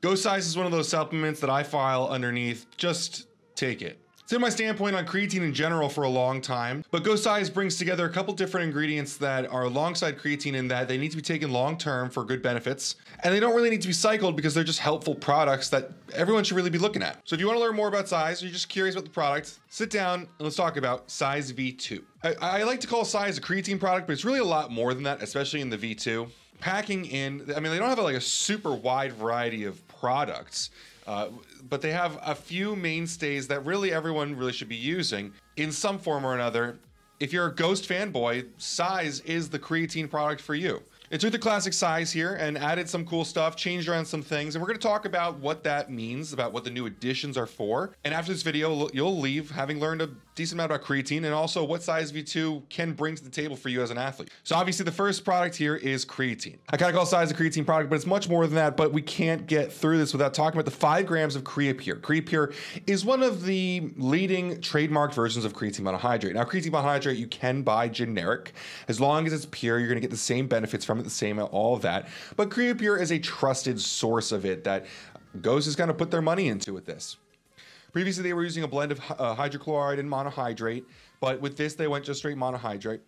Ghost Size is one of those supplements that I file underneath, just take it. It's been my standpoint on creatine in general for a long time, but Ghost Size brings together a couple different ingredients that are alongside creatine in that they need to be taken long-term for good benefits, and they don't really need to be cycled because they're just helpful products that everyone should really be looking at. So if you want to learn more about Size, or you're just curious about the product, sit down and let's talk about Size V2. I like to call Size a creatine product, but it's really a lot more than that, especially in the V2. Packing in, I mean, they don't have like a super wide variety of products, but they have a few mainstays that really everyone really should be using in some form or another. If you're a Ghost fanboy, Size is the creatine product for you. It took the classic Size here and added some cool stuff, changed around some things, and we're going to talk about what that means, about what the new additions are for. And after this video, you'll leave having learned a decent amount about creatine and also what Size V2 can bring to the table for you as an athlete. So obviously the first product here is creatine. I kind of call Size a creatine product, but it's much more than that, but we can't get through this without talking about the 5 grams of CreaPure. CreaPure is one of the leading trademarked versions of creatine monohydrate. Now, creatine monohydrate, you can buy generic. As long as it's pure, you're going to get the same benefits from the same, all of that. But CreaPure is a trusted source of it that Ghost is going to put their money into with this. Previously, they were using a blend of hydrochloride and monohydrate, but with this, they went just straight monohydrate.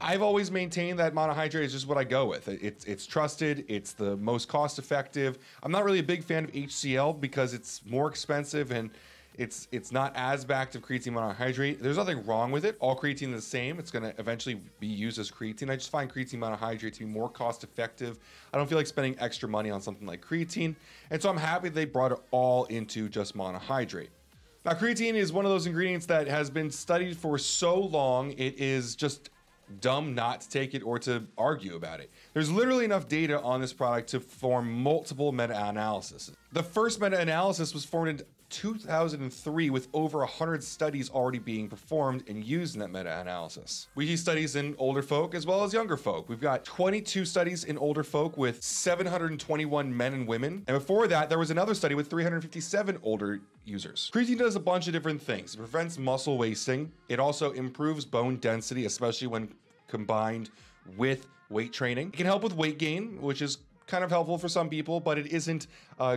I've always maintained that monohydrate is just what I go with. It's trusted. It's the most cost effective. I'm not really a big fan of HCl because it's more expensive and it's not as backed of creatine monohydrate. There's nothing wrong with it. All creatine is the same. It's going to eventually be used as creatine. I just find creatine monohydrate to be more cost effective. I don't feel like spending extra money on something like creatine. And so I'm happy they brought it all into just monohydrate. Now, creatine is one of those ingredients that has been studied for so long. It is just dumb not to take it or to argue about it. There's literally enough data on this product to form multiple meta-analyses. The first meta-analysis was formed in 2003 with over 100 studies already being performed and used in that meta-analysis. We see studies in older folk as well as younger folk. We've got 22 studies in older folk with 721 men and women. And before that, there was another study with 357 older users. Creatine does a bunch of different things. It prevents muscle wasting. It also improves bone density, especially when combined with weight training. It can help with weight gain, which is kind of helpful for some people, but it isn't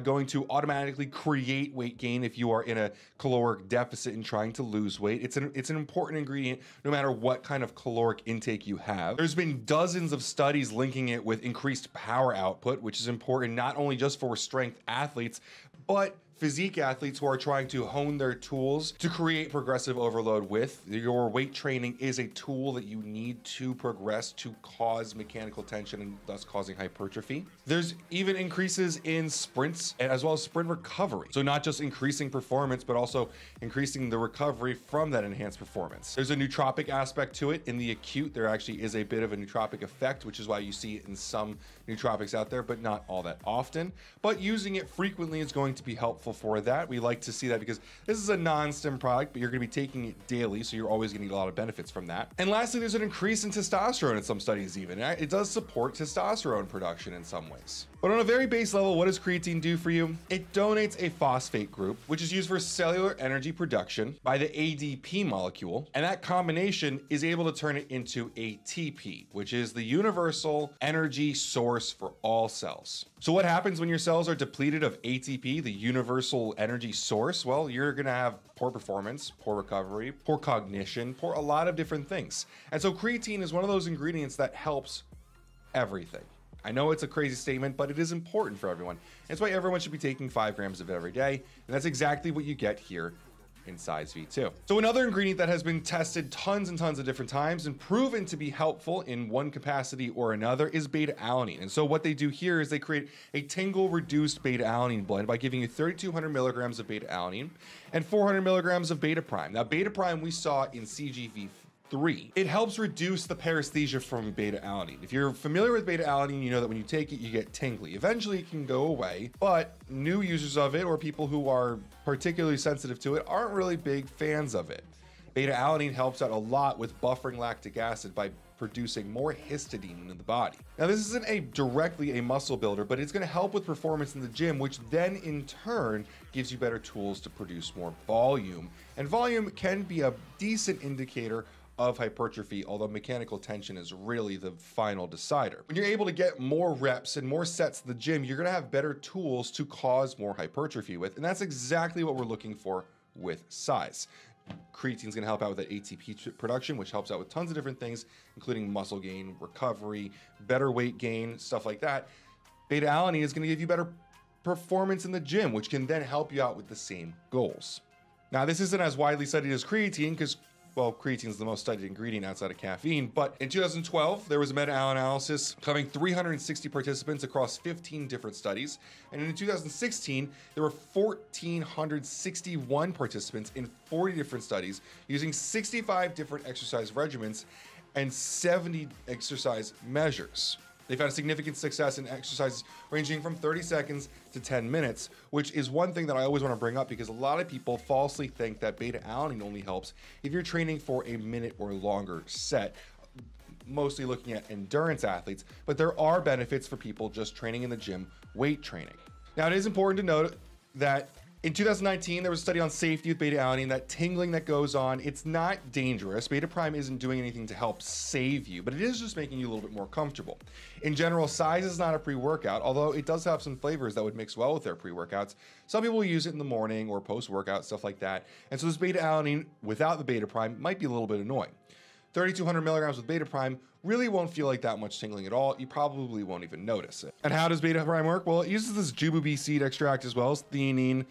going to automatically create weight gain if you are in a caloric deficit and trying to lose weight. It's an important ingredient no matter what kind of caloric intake you have. There's been dozens of studies linking it with increased power output, which is important not only just for strength athletes, but physique athletes who are trying to hone their tools to create progressive overload with. Your weight training is a tool that you need to progress to cause mechanical tension and thus causing hypertrophy. There's even increases in sprints and as well as sprint recovery. So not just increasing performance, but also increasing the recovery from that enhanced performance. There's a nootropic aspect to it. In the acute, there actually is a bit of a nootropic effect, which is why you see it in some nootropics out there, but not all that often. But using it frequently is going to be helpful for that. We like to see that because this is a non-stim product, but you're going to be taking it daily, so you're always going to get a lot of benefits from that. And lastly, there's an increase in testosterone in some studies even. It does support testosterone production in some ways. But on a very base level, what does creatine do for you? It donates a phosphate group, which is used for cellular energy production by the ADP molecule, and that combination is able to turn it into ATP, which is the universal energy source for all cells. So what happens when your cells are depleted of ATP, the universal energy source? Well, you're going to have poor performance, poor recovery, poor cognition, poor a lot of different things. And so creatine is one of those ingredients that helps everything. I know it's a crazy statement, but it is important for everyone. That's why everyone should be taking 5 grams of it every day. And that's exactly what you get here in Size V2. So another ingredient that has been tested tons and tons of different times and proven to be helpful in one capacity or another is beta-alanine. And so what they do here is they create a tingle-reduced beta-alanine blend by giving you 3,200 milligrams of beta-alanine and 400 milligrams of beta-prime. Now, beta-prime we saw in CGV4 3. It helps reduce the paresthesia from beta-alanine. If you're familiar with beta-alanine, you know that when you take it, you get tingly. Eventually, it can go away, but new users of it or people who are particularly sensitive to it aren't really big fans of it. Beta-alanine helps out a lot with buffering lactic acid by producing more histidine in the body. Now, this isn't directly a muscle builder, but it's going to help with performance in the gym, which then in turn gives you better tools to produce more volume. And volume can be a decent indicator of hypertrophy, although mechanical tension is really the final decider. When you're able to get more reps and more sets in the gym, you're gonna have better tools to cause more hypertrophy with, and that's exactly what we're looking for with size. Creatine is going to help out with that ATP production, which helps out with tons of different things, including muscle gain, recovery, better weight gain, stuff like that. Beta-alanine is going to give you better performance in the gym, which can then help you out with the same goals. Now, this isn't as widely studied as creatine because, well, creatine is the most studied ingredient outside of caffeine, but in 2012, there was a meta-analysis covering 360 participants across 15 different studies. And in 2016, there were 1,461 participants in 40 different studies using 65 different exercise regimens and 70 exercise measures. They found significant success in exercises ranging from 30 seconds to 10 minutes, which is one thing that I always want to bring up because a lot of people falsely think that beta-alanine only helps if you're training for a minute or longer set, mostly looking at endurance athletes, but there are benefits for people just training in the gym, weight training. Now, it is important to note that in 2019, there was a study on safety with beta-alanine, that tingling that goes on. It's not dangerous. Betaprime isn't doing anything to help save you, but it is just making you a little bit more comfortable. In general, size is not a pre-workout, although it does have some flavors that would mix well with their pre-workouts. Some people use it in the morning or post-workout, stuff like that. And so this beta-alanine without the betaprime might be a little bit annoying. 3,200 milligrams with betaprime really won't feel like that much tingling at all. You probably won't even notice it. And how does betaprime work? Well, it uses this jujube seed extract as well as theanine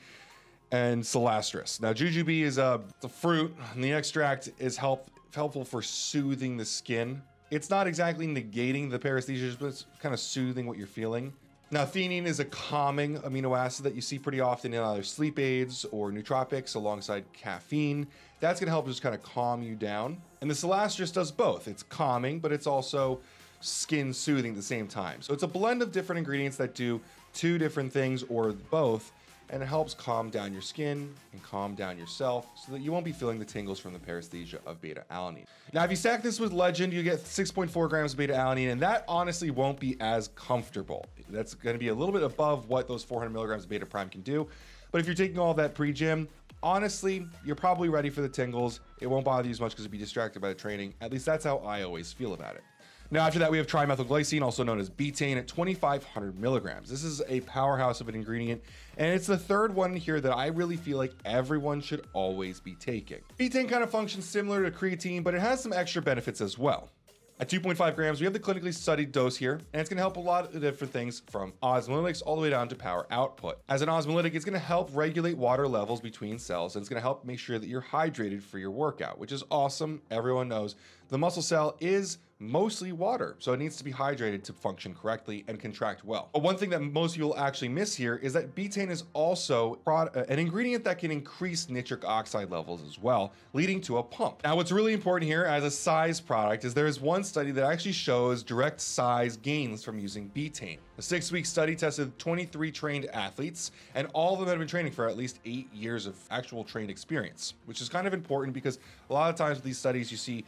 and silastris. Now, jujube is a fruit, and the extract is helpful for soothing the skin. It's not exactly negating the paresthesias, but it's kind of soothing what you're feeling. Now, theanine is a calming amino acid that you see pretty often in either sleep aids or nootropics alongside caffeine. That's gonna help just kind of calm you down. And the silastris does both. It's calming, but it's also skin soothing at the same time. So it's a blend of different ingredients that do two different things or both, and it helps calm down your skin and calm down yourself so that you won't be feeling the tingles from the paresthesia of beta-alanine. Now, if you stack this with Legend, you get 6.4 grams of beta-alanine, and that honestly won't be as comfortable. That's gonna be a little bit above what those 400 milligrams of beta-prime can do. But if you're taking all that pre-gym, honestly, you're probably ready for the tingles. It won't bother you as much because you'll be distracted by the training. At least that's how I always feel about it. Now, after that, we have trimethylglycine, also known as betaine, at 2,500 milligrams. This is a powerhouse of an ingredient, and it's the third one here that I really feel like everyone should always be taking. Betaine kind of functions similar to creatine, but it has some extra benefits as well. At 2.5 grams, we have the clinically studied dose here, and it's gonna help a lot of different things from osmolytics all the way down to power output. As an osmolytic, it's gonna help regulate water levels between cells, and it's gonna help make sure that you're hydrated for your workout, which is awesome. Everyone knows the muscle cell is mostly water, so it needs to be hydrated to function correctly and contract well. But one thing that most people actually miss here is that betaine is also an ingredient that can increase nitric oxide levels as well, leading to a pump. Now, what's really important here as a size product is there is one study that actually shows direct size gains from using betaine. A 6-week study tested 23 trained athletes, and all of them had been training for at least 8 years of actual trained experience, which is kind of important because a lot of times with these studies you see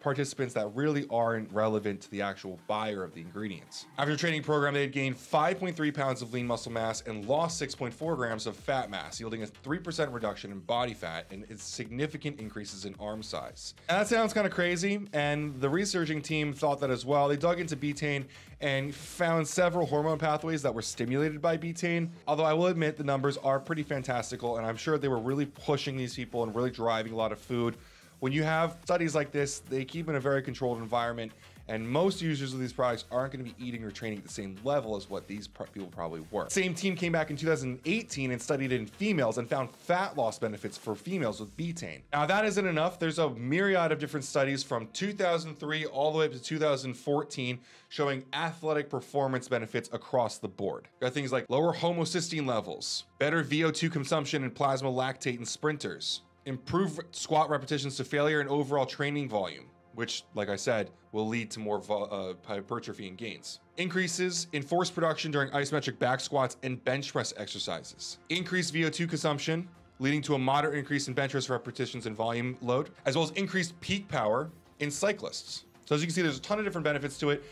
participants that really aren't relevant to the actual buyer of the ingredients. After the training program, they had gained 5.3 pounds of lean muscle mass and lost 6.4 grams of fat mass, yielding a 3% reduction in body fat and its significant increases in arm size. And that sounds kind of crazy, and the researching team thought that as well. They dug into betaine and found several hormone pathways that were stimulated by betaine, although I will admit the numbers are pretty fantastical, and I'm sure they were really pushing these people and really driving a lot of food. When you have studies like this, they keep in a very controlled environment, and most users of these products aren't gonna be eating or training at the same level as what these people probably were. Same team came back in 2018 and studied in females and found fat loss benefits for females with betaine. Now, that isn't enough. There's a myriad of different studies from 2003 all the way up to 2014 showing athletic performance benefits across the board. Got things like lower homocysteine levels, better VO2 consumption and plasma lactate in sprinters, improve squat repetitions to failure and overall training volume, which, like I said, will lead to more hypertrophy and gains. Increases in force production during isometric back squats and bench press exercises. Increased VO2 consumption, leading to a moderate increase in bench press repetitions and volume load, as well as increased peak power in cyclists. So as you can see, there's a ton of different benefits to it.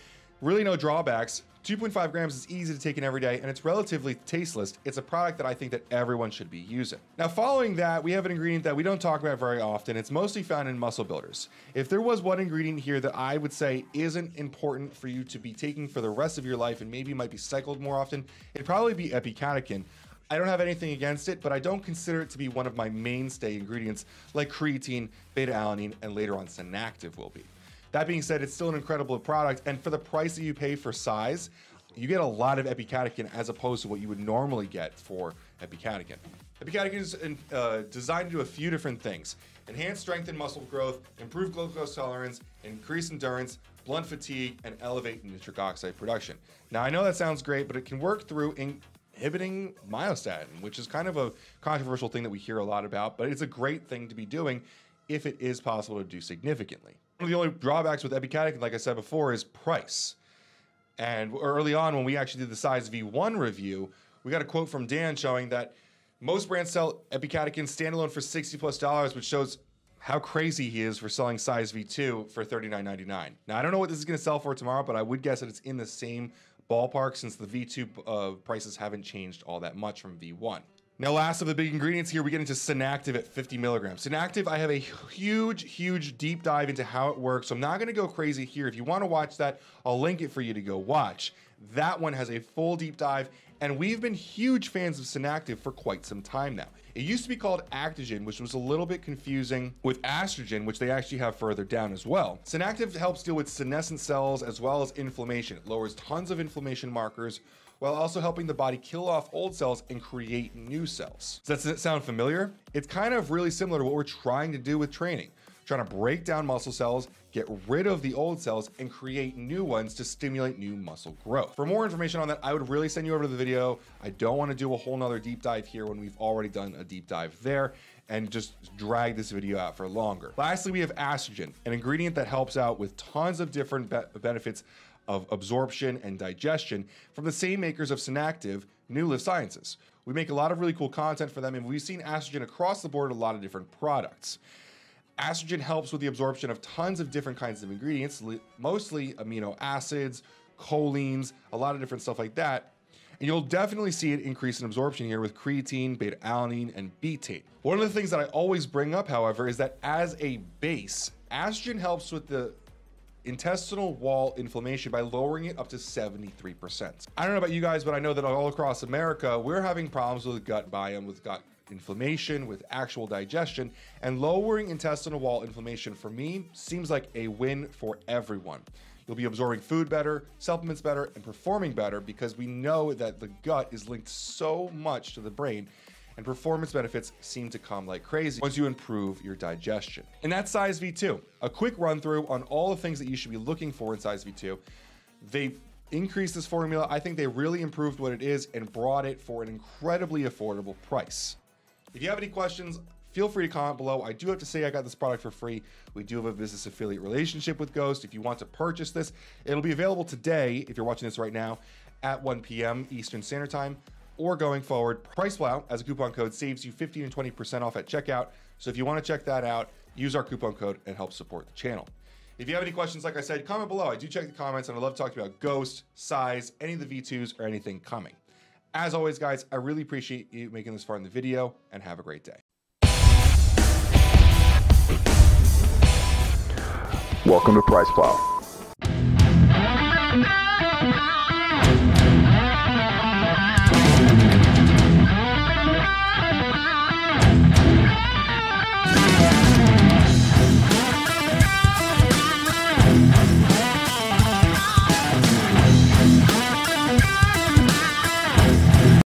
Really no drawbacks. 2.5 grams is easy to take in every day, and it's relatively tasteless. It's a product that I think that everyone should be using. Now, following that, we have an ingredient that we don't talk about very often. It's mostly found in muscle builders. If there was one ingredient here that I would say isn't important for you to be taking for the rest of your life and maybe might be cycled more often, it'd probably be epicatechin. I don't have anything against it, but I don't consider it to be one of my mainstay ingredients like creatine, beta-alanine, and later on Senactiv will be. That being said, it's still an incredible product, and for the price that you pay for size, you get a lot of epicatechin as opposed to what you would normally get for epicatechin. Epicatechin is designed to do a few different things: enhance strength and muscle growth, improve glucose tolerance, increase endurance, blunt fatigue, and elevate nitric oxide production. Now, I know that sounds great, but it can work through inhibiting myostatin, which is kind of a controversial thing that we hear a lot about, but it's a great thing to be doing if it is possible to do significantly. One of the only drawbacks with epicatechin, like I said before, is price. And early on, when we actually did the Size V1 review, we got a quote from Dan showing that most brands sell epicatechin standalone for $60+, which shows how crazy he is for selling Size V2 for $39.99. Now, I don't know what this is going to sell for tomorrow, but I would guess that it's in the same ballpark since the V2 prices haven't changed all that much from V1. Now, last of the big ingredients here, we get into Senactiv at 50 milligrams. Senactiv, I have a huge deep dive into how it works, so I'm not gonna go crazy here. If you wanna watch that, I'll link it for you to go watch. That one has a full deep dive, and we've been huge fans of Senactiv for quite some time now. It used to be called Actogen, which was a little bit confusing with AstraGin, which they actually have further down as well. Senactiv helps deal with senescent cells as well as inflammation. It lowers tons of inflammation markers, while also helping the body kill off old cells and create new cells. Does that sound familiar? It's kind of really similar to what we're trying to do with training, trying to break down muscle cells, get rid of the old cells, and create new ones to stimulate new muscle growth. For more information on that, I would really send you over to the video. I don't want to do a whole nother deep dive here when we've already done a deep dive there and just drag this video out for longer. Lastly, we have Actogen, an ingredient that helps out with tons of different benefits of absorption and digestion from the same makers of Senactiv, NuLiv Science. We make a lot of really cool content for them, and we've seen Actogen across the board in a lot of different products. Actogen helps with the absorption of tons of different kinds of ingredients, mostly amino acids, cholines, a lot of different stuff like that. And you'll definitely see an increase in absorption here with creatine, beta-alanine, and betaine. One of the things that I always bring up, however, is that as a base, Actogen helps with the intestinal wall inflammation by lowering it up to 73%. I don't know about you guys, but I know that all across America, we're having problems with gut biome, with gut inflammation, with actual digestion, and lowering intestinal wall inflammation for me seems like a win for everyone. You'll be absorbing food better, supplements better, and performing better because we know that the gut is linked so much to the brain, and performance benefits seem to come like crazy once you improve your digestion. And that's Size V2. A quick run through on all the things that you should be looking for in Size V2. They increased this formula. I think they really improved what it is and brought it for an incredibly affordable price. If you have any questions, feel free to comment below. I do have to say I got this product for free. We do have a business affiliate relationship with Ghost. If you want to purchase this, it'll be available today, if you're watching this right now, at 1 p.m. Eastern Standard Time, or going forward. PricePlow as a coupon code saves you 15 and 20% off at checkout. So if you want to check that out, use our coupon code and help support the channel. If you have any questions, like I said, comment below. I do check the comments, and I'd love to talk to you about Ghost, Size, any of the V2s, or anything coming. As always, guys, I really appreciate you making this far in the video, and have a great day. Welcome to PricePlow.